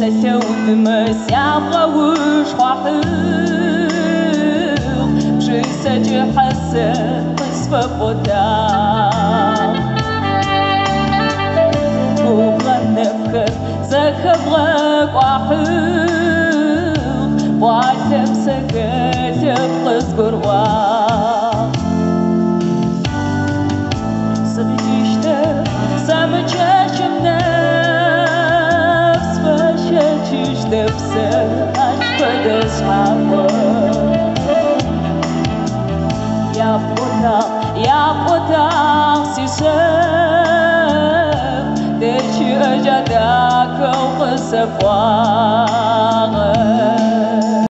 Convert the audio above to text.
Să fac